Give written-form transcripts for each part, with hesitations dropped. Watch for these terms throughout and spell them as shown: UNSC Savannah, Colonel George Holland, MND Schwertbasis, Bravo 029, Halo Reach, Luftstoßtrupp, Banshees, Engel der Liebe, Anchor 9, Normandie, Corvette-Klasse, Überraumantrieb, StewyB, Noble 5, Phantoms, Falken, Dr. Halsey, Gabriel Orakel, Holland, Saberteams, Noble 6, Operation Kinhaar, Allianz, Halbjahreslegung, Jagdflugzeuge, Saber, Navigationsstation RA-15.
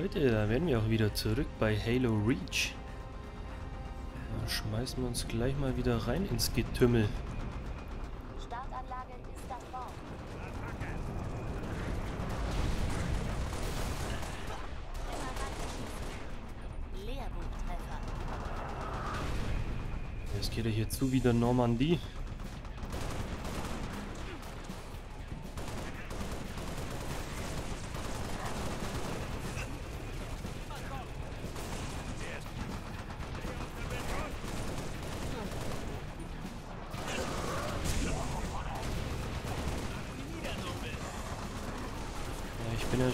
Leute, da werden wir auch wieder zurück bei Halo Reach. Dann schmeißen wir uns gleich mal wieder rein ins Getümmel. Startanlage ist an Bord. Jetzt geht er hier zu wie der Normandie.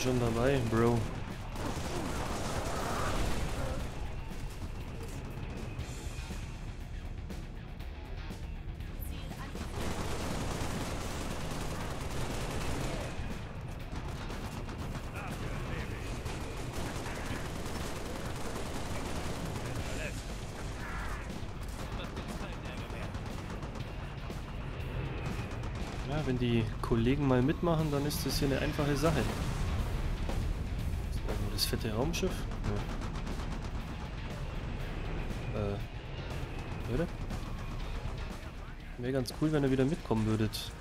Schon dabei, Bro. Ja, wenn die Kollegen mal mitmachen, dann ist das hier eine einfache Sache. Das fette Raumschiff? Ja. Würde? Wäre ganz cool, wenn ihr wieder mitkommen würdet.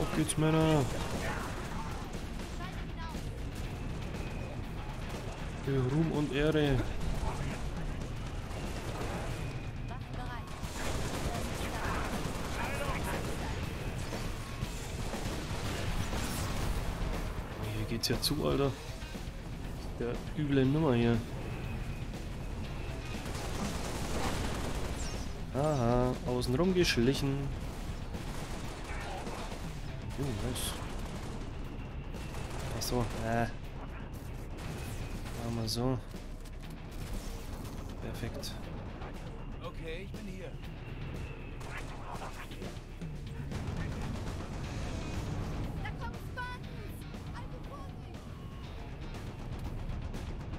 Auf geht's, Männer! Für Ruhm und Ehre! Geht's ja zu, Alter. Der üble Nummer hier. Aha, außenrum geschlichen. Oh, nice. Ach so, machen wir so. Perfekt. Okay, ich bin hier.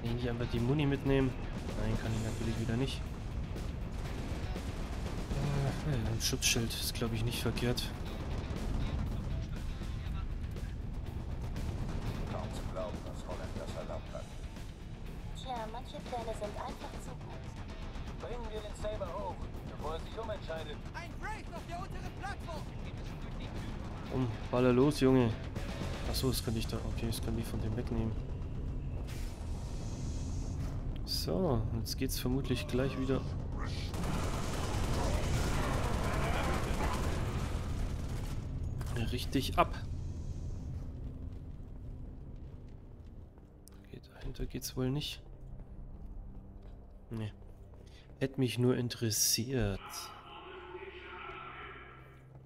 Kann ich einfach die Muni mitnehmen? Nein, kann ich natürlich wieder nicht. Ein Schutzschild ist, glaube ich, nicht verkehrt. Kaum zu glauben, dass Holland das erlaubt hat. Tja, manche Pläne sind einfach zu gut. Bringen wir den Saber hoch, bevor er sich umentscheidet. Ein Break auf der unteren Plattform! Komm, baller los, Junge. Achso, das kann ich da. Okay, das kann ich von dem wegnehmen. So, jetzt geht's vermutlich gleich wieder. Richtig ab. Okay, dahinter geht's wohl nicht. Nee. Hätte mich nur interessiert.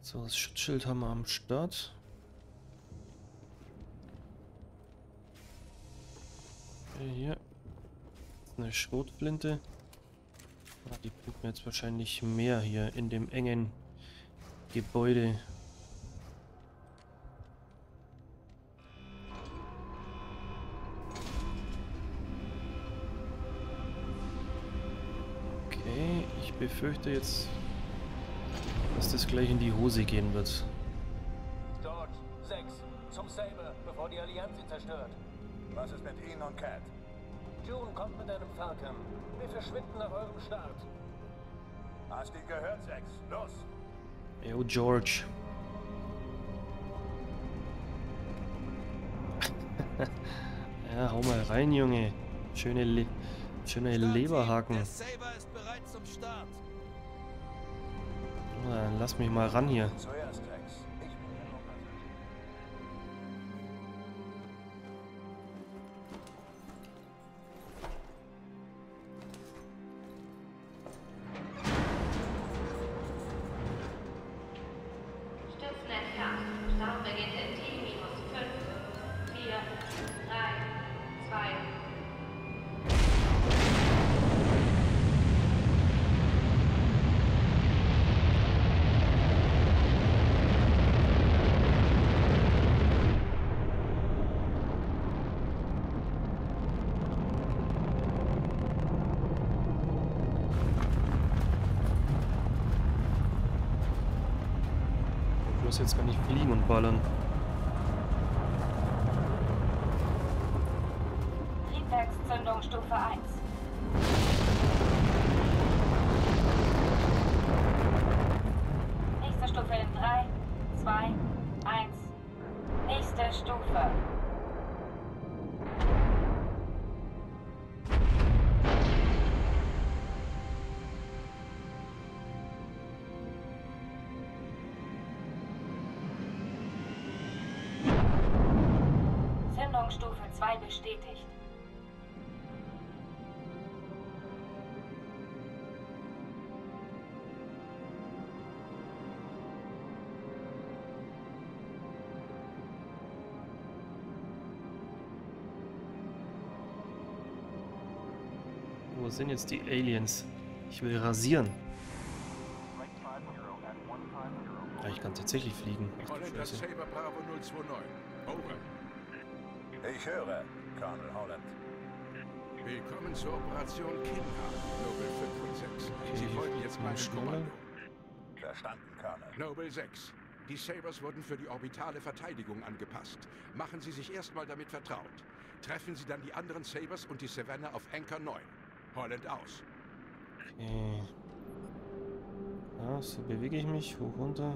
So, das Schutzschild haben wir am Start. Okay, hier. Eine Schrotflinte. Ah, die bringt mir jetzt wahrscheinlich mehr hier in dem engen Gebäude. Okay, ich befürchte jetzt, dass das gleich in die Hose gehen wird. Dort, 6, zum Saber, bevor die Allianz ihn zerstört. Was ist mit Ihnen und Cat? June kommt mit einem Falken. Wir verschwinden nach eurem Start. Hast ihn gehört, 6? Los! Yo, George. Ja, hau mal rein, Junge. Schöne Leberhaken. Der Saber ist bereit zum Start. Na, dann lass mich mal ran hier. Zuerst, 6. bloß jetzt gar nicht fliegen und ballern. Triebwerkszündung Stufe 1. Nächste Stufe in 3, 2, 1. Nächste Stufe. Stufe 2 bestätigt. Wo sind jetzt die Aliens? Ich will rasieren. Ja, ich kann tatsächlich fliegen. Holländer Saber Bravo 029. Over. Ich höre, Colonel Holland. Willkommen zur Operation Kinhaar, Noble 5 und 6. Sie folgen jetzt meinem Kommando. Verstanden, Colonel. Noble 6. Die Sabers wurden für die orbitale Verteidigung angepasst. Machen Sie sich erstmal damit vertraut. Treffen Sie dann die anderen Sabers und die Savannah auf Anchor 9. Holland aus. Okay. Ja, so bewege ich mich hoch runter.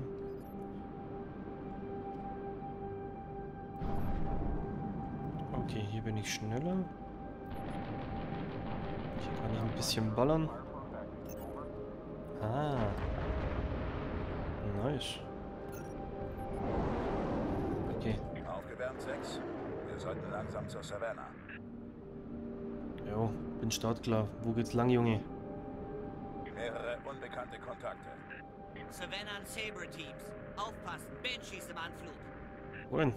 Okay, hier bin ich schneller. Hier kann ich ein bisschen ballern. Ah. Nice. Okay. Aufgewärmt 6. Wir sollten langsam zur Savannah. Jo, bin startklar. Wo geht's lang, Junge? Mehrere unbekannte Kontakte. Savannah und Saberteams. Aufpassen, Banshees im Anflug. Wohin?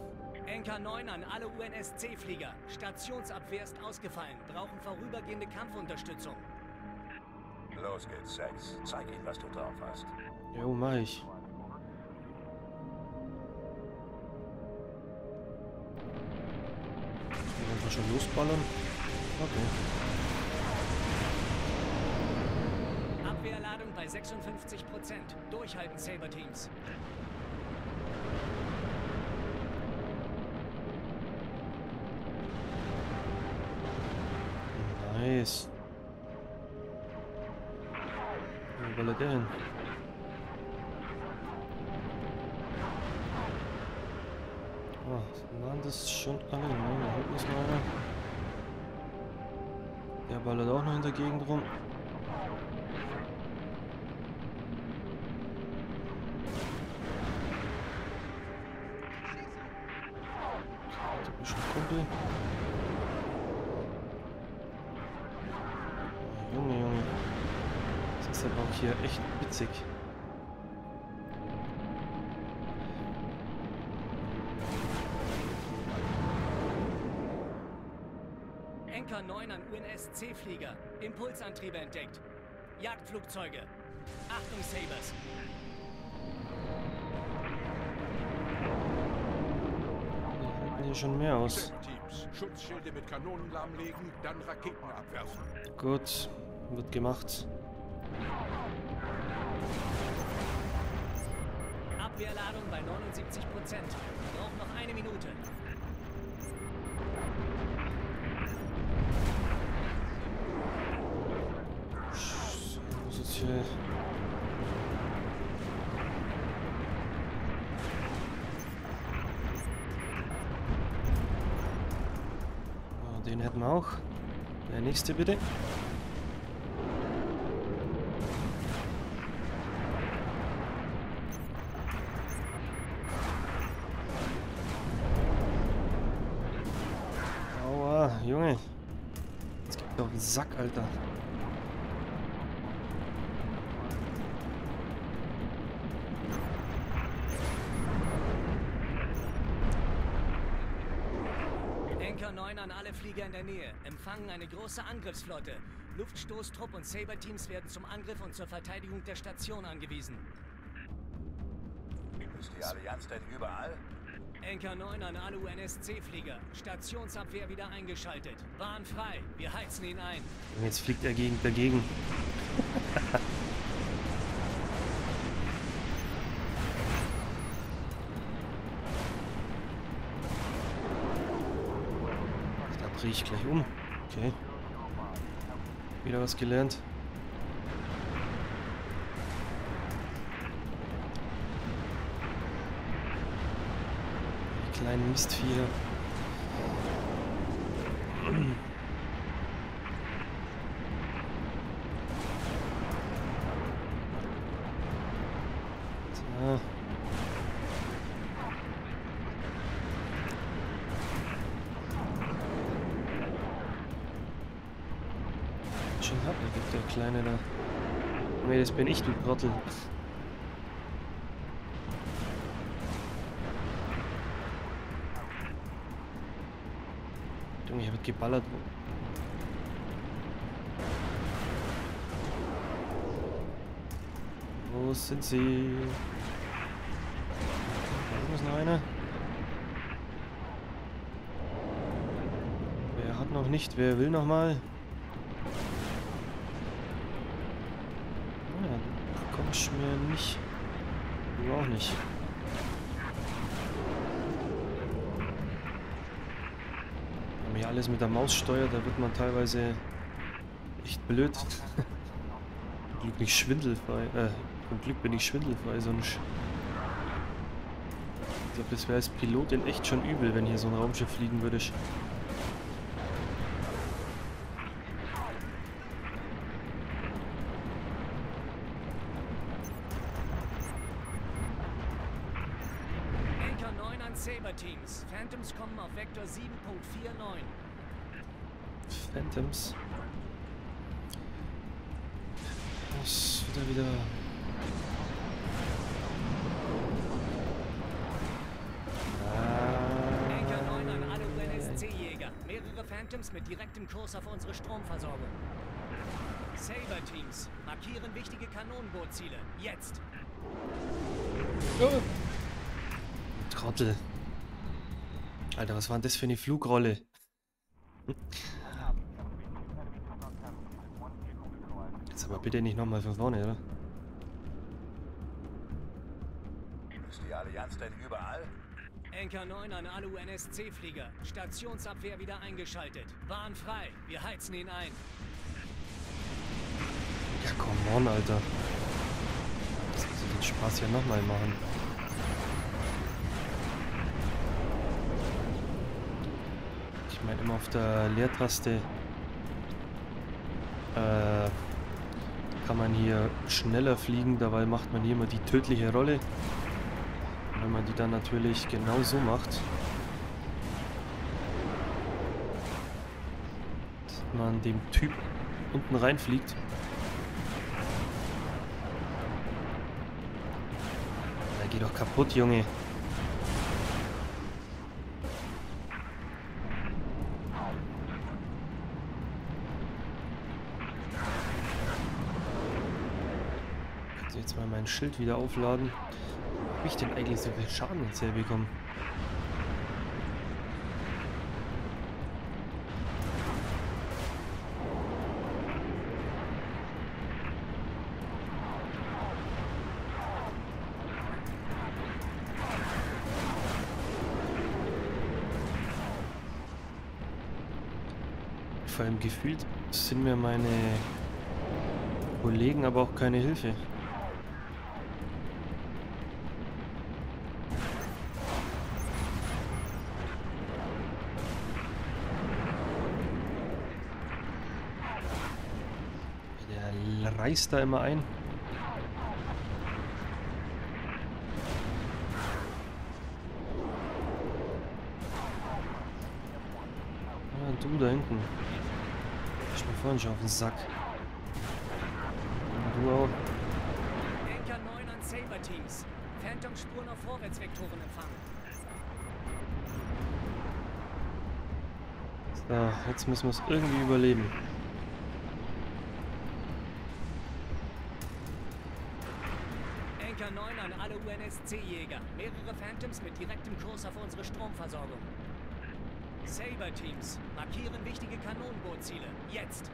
Anchor 9 an alle UNSC-Flieger. Stationsabwehr ist ausgefallen. Brauchen vorübergehende Kampfunterstützung. Los geht's, Sex. Zeig ihnen, was du drauf hast. Jo, mach ich. Hier einfach schon losballern. Okay. Abwehrladung bei 56%. Durchhalten, Saberteams. Nice. Wo ballert der hin? Oh, waren das schon alle? Nein, da hinten ist noch einer. Der ballert auch noch in der Gegend rum. Das ist ein Kumpel. Das ist aber auch hier echt witzig. Anchor 9 an UNSC-Flieger. Impulsantriebe entdeckt. Jagdflugzeuge. Achtung, Sabers. Wir halten hier schon mehr aus. Schutzschilde mit Kanonen lahmlegen, dann Raketen abwerfen. Gut, wird gemacht. Abwehrladung bei 79%. Braucht noch eine Minute. Muss jetzt hier. Oh, den hätten wir auch. Der nächste bitte. Junge, jetzt gibt doch einen Sack, Alter. Anchor 9 an alle Flieger in der Nähe. Empfangen eine große Angriffsflotte. Luftstoßtrupp und Saberteams werden zum Angriff und zur Verteidigung der Station angewiesen. Ist die Allianz denn überall? Anchor 9 an alle UNSC-Flieger. Stationsabwehr wieder eingeschaltet. Bahn frei. Wir heizen ihn ein. Und jetzt fliegt er dagegen. drehe ich gleich um. Okay. Wieder was gelernt. Die kleinen Mistviecher. Kleine da. Nee, das bin ich, du Trottel. Junge, ich hab geballert. Wo sind sie? Da ist noch einer. Wer hat noch nicht? Wer will noch mal? Mir nicht. Du auch nicht. Wenn man hier alles mit der Maus steuert, da wird man teilweise echt blöd. Zum Glück nicht schwindelfrei. Zum Glück bin ich schwindelfrei, sonst. Ich glaube, das wäre als Pilot in echt schon übel, wenn hier so ein Raumschiff fliegen würde. Saberteams. Phantoms kommen auf Vektor 7.49. Phantoms. Was wieder. Anchor 9 an alle UNSC-Jäger. Mehrere Phantoms mit direktem Kurs auf unsere Stromversorgung. Saberteams markieren wichtige Kanonenbootziele. Jetzt. Oh. Trottel. Alter, was war denn das für eine Flugrolle? Jetzt aber bitte nicht nochmal von vorne, oder? Ist die Allianz denn überall? Anchor 9 an alle UNSC-Flieger. Stationsabwehr wieder eingeschaltet. Bahn frei. Wir heizen ihn ein. Ja, komm on, Alter. Das muss ich den Spaß hier nochmal machen. Ich meine immer auf der Leertaste kann man hier schneller fliegen, dabei macht man hier immer die tödliche Rolle. Und wenn man die dann natürlich genau so macht, dass man dem Typ unten reinfliegt. Da geht doch kaputt, Junge. Mein Schild wieder aufladen. Hab ich denn eigentlich so viel Schaden ins Ziel bekommen? Vor allem gefühlt sind mir meine Kollegen aber auch keine Hilfe. Reißt da immer ein. Ah, du da hinten. Ich bin vorhin schon auf den Sack. Und du auch. Anchor 9 an Saberteams. Phantom-Spuren auf Vorwärtsvektoren empfangen. So, jetzt müssen wir es irgendwie überleben. UNSC-Jäger. Mehrere Phantoms mit direktem Kurs auf unsere Stromversorgung. Saberteams markieren wichtige Kanonenbootziele. Jetzt!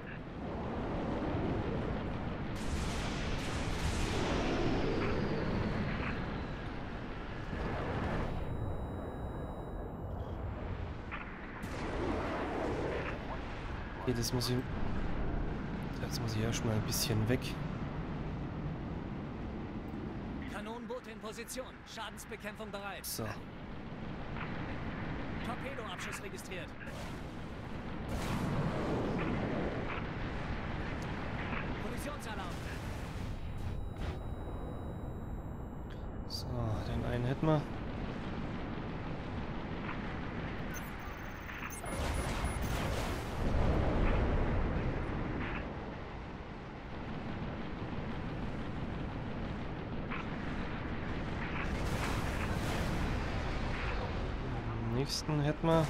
Okay, das muss ich... Jetzt muss ich erstmal ein bisschen weg. Kanonenboote in Position. Schadensbekämpfung bereit. So. Torpedoabschuss registriert. Kollisionsalarm. So, den einen hätten wir. Nächsten hätten wir.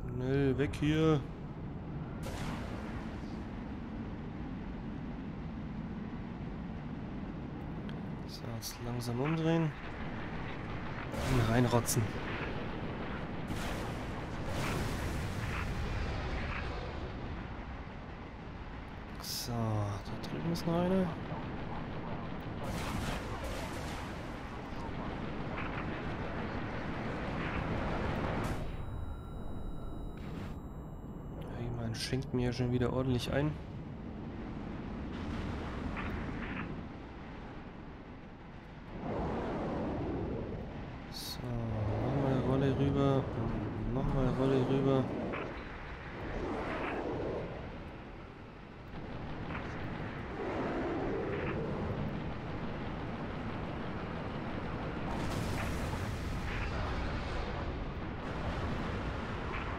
Schnell weg hier. So, jetzt langsam umdrehen. Und reinrotzen. So, da drüben ist noch eine. Schenkt mir ja schon wieder ordentlich ein. So, nochmal Rolle rüber. Nochmal Rolle rüber.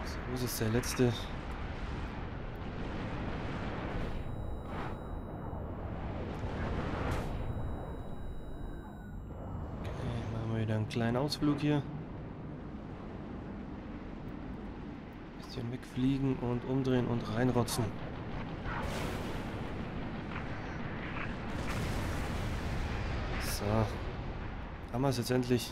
So, wo ist jetzt der letzte? Kleinen Ausflug hier. Ein bisschen wegfliegen und umdrehen und reinrotzen. So. Haben wir es jetzt endlich.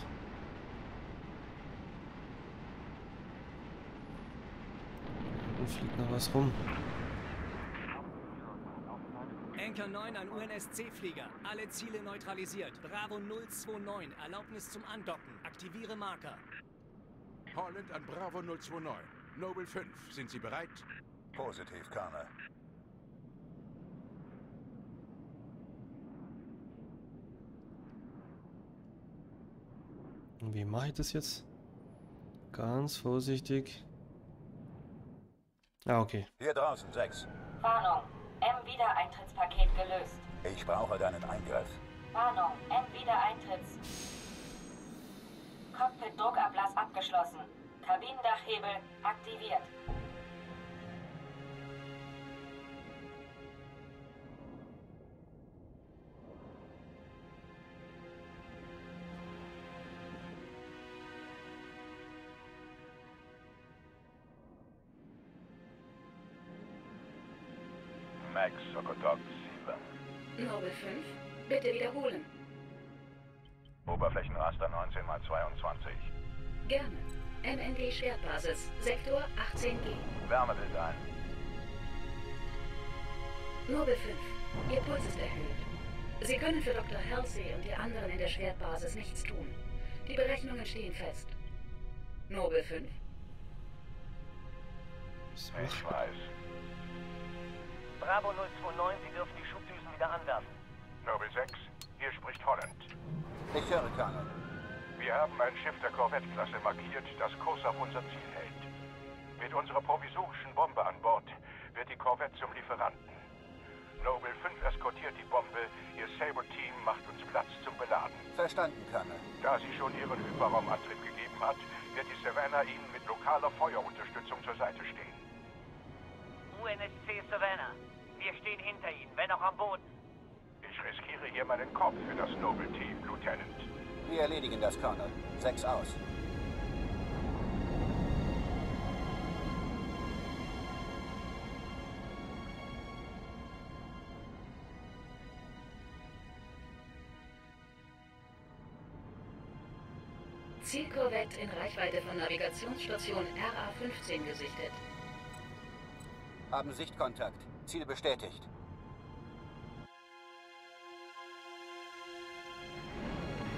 Und fliegt noch was rum. Anchor 9 an UNSC-Flieger. Alle Ziele neutralisiert. Bravo 029. Erlaubnis zum Andocken. Aktiviere Marker. Holland an Bravo 029. Noble 5. Sind Sie bereit? Positiv, Kana. Wie mache ich das jetzt? Ganz vorsichtig. Ah, okay. Hier draußen, 6. Warnung. M-Wiedereintrittspaket gelöst. Ich brauche deinen Eingriff. Warnung, M-Wiedereintritts. Cockpit-Druckablass abgeschlossen. Kabinendachhebel aktiviert. Noble 5, bitte wiederholen. Oberflächenraster 19×22. Gerne. MND Schwertbasis, Sektor 18G. Wärmebild ein. Noble 5, Ihr Puls ist erhöht. Sie können für Dr. Halsey und die anderen in der Schwertbasis nichts tun. Die Berechnungen stehen fest. Noble 5? Ich weiß. Bravo 029, Sie dürfen die Schubdüsen wieder anwerfen. Noble 6, hier spricht Holland. Ich höre, Colonel. Wir haben ein Schiff der Corvette-Klasse markiert, das Kurs auf unser Ziel hält. Mit unserer provisorischen Bombe an Bord wird die Corvette zum Lieferanten. Noble 5 eskortiert die Bombe, Ihr Saberteam macht uns Platz zum Beladen. Verstanden, Colonel. Da sie schon Ihren Überraumantrieb gegeben hat, wird die Savannah Ihnen mit lokaler Feuerunterstützung zur Seite stehen. UNSC Savannah. Wir stehen hinter Ihnen, wenn auch am Boden. Ich riskiere hier meinen Kopf für das Noble-Team, Lieutenant. Wir erledigen das, Colonel. 6 aus. Zielkorvette in Reichweite von Navigationsstation RA-15 gesichtet. Haben Sichtkontakt. Ziel bestätigt.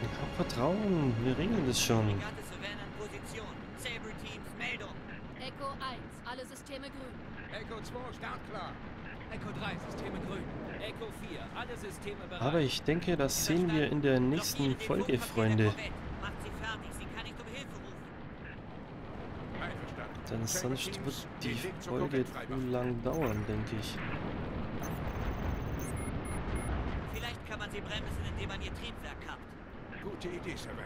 Ich Vertrauen, wir regeln das schon. Fregatte Savannah in Position. Saberteams, Meldung. Echo 1, alle Systeme grün. Echo 2, startklar. Echo 3, Systeme grün. Echo 4, alle Systeme bereit. Aber ich denke, das sehen wir in der nächsten Folge, Freunde. Denn sonst wird die Folge zu lang dauern, denke ich. Vielleicht kann man sie bremsen, indem man ihr Triebwerk kappt. Gute Idee, Savannah.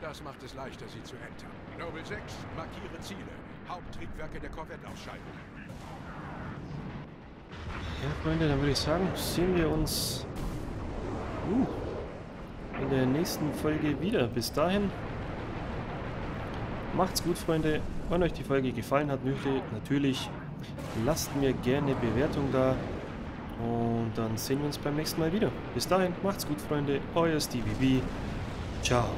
Das macht es leichter, sie zu entern. Noble 6, markiere Ziele. Haupttriebwerke der Corvette ausschalten. Ja, Freunde, dann würde ich sagen, sehen wir uns in der nächsten Folge wieder. Bis dahin. Macht's gut, Freunde. Wenn euch die Folge gefallen hat, natürlich lasst mir gerne Bewertung da. Und dann sehen wir uns beim nächsten Mal wieder. Bis dahin, macht's gut, Freunde. Euer StewyB. Ciao.